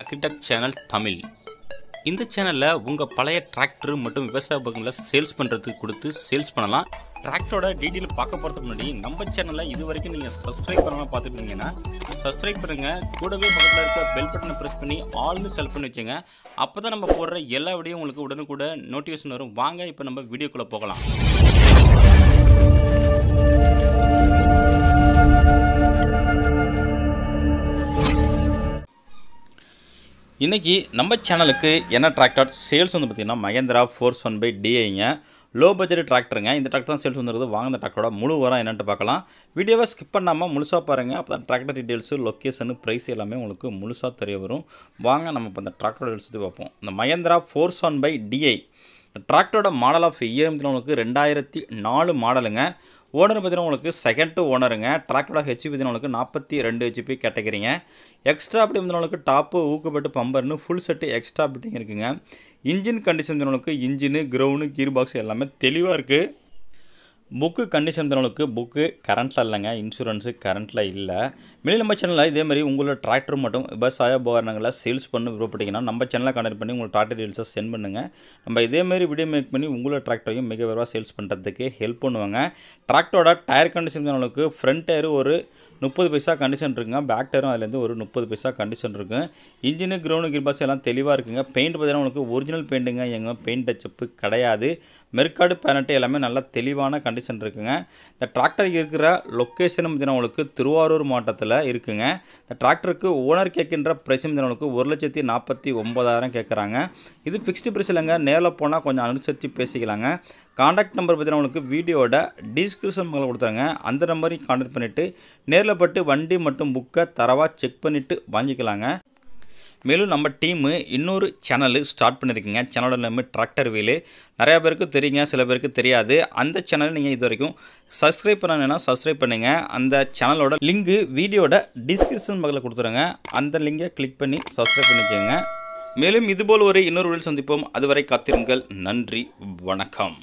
Agritech channel Tamil. இந்த சேனலில் உங்கள் பழைய டிராக்டர் மற்றும் விவசாய உபகங்களை சேல்ஸ் பண்ணுறதுக்கு கொடுத்து சேல்ஸ் பண்ணலாம். டிராக்டரோட டீட்டெயில் பார்க்க போகிறதுக்கு முன்னாடி நம்ம சேனலை இது வரைக்கும் நீங்கள் சப்ஸ்கிரைப் பண்ணாமல் பார்த்துருந்தீங்கன்னா சப்ஸ்கிரைப் பண்ணுங்கள். கூடவே பக்கத்தில் இருக்க பெல் பட்டனை ப்ரெஸ் பண்ணி ஆல்னு செலக்ட் பண்ணி வச்சுங்க. அப்போ தான் நம்ம போடுற எல்லா வீடியோ உங்களுக்கு உடனுக்கூட நோட்டிஃபிகேஷன் வரும். வாங்க இப்போ நம்ம வீடியோக்குள்ளே போகலாம். இன்றைக்கி நம்ம சேனலுக்கு என்ன டிராக்டர் சேல்ஸ் வந்து பார்த்திங்கன்னா மஹிந்திரா 475DIங்க லோ பட்ஜெட் டிராக்டருங்க. இந்த டிராக்டர் தான் சேல்ஸ் வந்துருக்குது. வாங்க இந்த டிராக்டரோட முழு வரம் என்னென்னு பார்க்கலாம். வீடியோவை ஸ்கிப் பண்ணாமல் முழுசாக பாருங்கள். அப்போ தான் டிராக்டர் டீட்டெயில்ஸு, லொக்கேஷனு, ப்ரைஸ் எல்லாமே உங்களுக்கு முழுசாக தெரிய வரும். வாங்க நம்ம இப்போ இந்த டிராக்டரோட டீட்டெயில்ஸ் பற்றி பார்ப்போம். இந்த மஹிந்திரா 475DI டிராக்டரோட மாடல் ஆஃப் இயர் உங்களுக்கு 2004 மாடலுங்க. ஓனர் பார்த்தீங்கன்னா உங்களுக்கு செகண்ட் டூ ஓனருங்க. டிராக்டரோட ஹெச்பி பார்த்தீங்கன்னா உங்களுக்கு 42 HP கேட்டகிரிங்க. எக்ஸ்ட்ரா அப்படி வந்து உங்களுக்கு டாப்பு, ஊக்கப்பட்டு பம்பர்னு ஃபுல் செட்டு எக்ஸ்ட்ரா அப்படிங்க இருக்குங்க. இன்ஜின் கண்டிஷன் உங்களுக்கு இன்ஜினு, கிரவுண்டு, கீர் பாக்ஸ் எல்லாமே தெளிவாக இருக்குது. புக்கு கண்டிஷன் உங்களுக்கு புக்கு கரண்ட்டில் இல்லைங்க. இன்சூரன்ஸு கரண்ட்டில் இல்லை. மேலும் நம்ம சேனலில் இதேமாதிரி உங்களோட டிராக்டர் மட்டும் விவசாய உபகரணங்களை சேல்ஸ் பண்ண விருப்பப்பட்டீங்கன்னா நம்ம சேனலை கான்டெக்ட் பண்ணி உங்களோட டிராக்டர் டீல்ஸை சென்ட் பண்ணுங்கள். நம்ம இதேமாரி வீடியோ மேக் பண்ணி உங்களோட டிராக்டரையும் மிக விரைவாக சேல்ஸ் பண்ணுறதுக்கு ஹெல்ப் பண்ணுவாங்க. டிராக்டரோட டயர் கண்டிஷன் உங்களுக்கு ஃப்ரண்ட் டயரு ஒரு 30 பைசா கண்டிஷன் இருக்குங்க. பேக் டயரும் அதுலேருந்து ஒரு 30 பைசா கண்டிஷன் இருக்குது. இன்ஜினு, கிரவுண்டு, கீர் பாக்ஸ் எல்லாம் தெளிவாக இருக்குங்க. பெயிண்ட் பார்த்தீங்கன்னா உங்களுக்கு ஒரிஜினல் பெயிண்ட்டுங்க. எங்கே பெயிண்ட் டச்சப்பு கிடையாது. மெர்க்காடு பேனட்டு எல்லாமே நல்லா தெளிவான கண்டிஷன் இருக்குங்க. இந்த டிராக்டர் இருக்கிற லொக்கேஷன் பார்த்தீங்கன்னா உங்களுக்கு திருவாரூர் மாவட்டத்தில் இருக்குங்க. இந்த டிராக்டருக்கு ஓனர் கேட்கின்ற பிரைஸ் உங்களுக்கு 1,49,000 கேட்குறாங்க. இது ஃபிக்ஸ்டு பிரைஸ் இல்லைங்க. நேரில் போனால் கொஞ்சம் அனுசரித்து பேசிக்கலாங்க. கான்டாக்ட் நம்பர் பார்த்தீங்கன்னா உங்களுக்கு வீடியோட டிஸ்கிரிப்ஷன் மேலே கொடுத்துருங்க. அந்த நம்பரையும் கான்டாக்ட் பண்ணிவிட்டு நேரில் பட்டு வண்டி மற்றும் புக்கை தரவாக செக் பண்ணிவிட்டு வாங்கிக்கலாங்க. மேலும் நம்ம டீமு இன்னொரு சேனலு ஸ்டார்ட் பண்ணியிருக்குங்க. சேனலோட நம்ம டிராக்டர் வீலு நிறையா பேருக்கு தெரியுங்க, சில பேருக்கு தெரியாது. அந்த சேனலை நீங்கள் இது வரைக்கும் சப்ஸ்கிரைப் பண்ணணுன்னா சப்ஸ்கிரைப் பண்ணுங்கள். அந்த சேனலோட லிங்கு வீடியோட டிஸ்கிரிப்ஷன் பக்கத்தில் கொடுத்துருங்க. அந்த லிங்கை கிளிக் பண்ணி சப்ஸ்கிரைப் பண்ணிக்கோங்க. மேலும் இதுபோல் ஒரு இன்னொரு வீடியோ சந்திப்போம். அதுவரை காத்திருங்கள். நன்றி, வணக்கம்.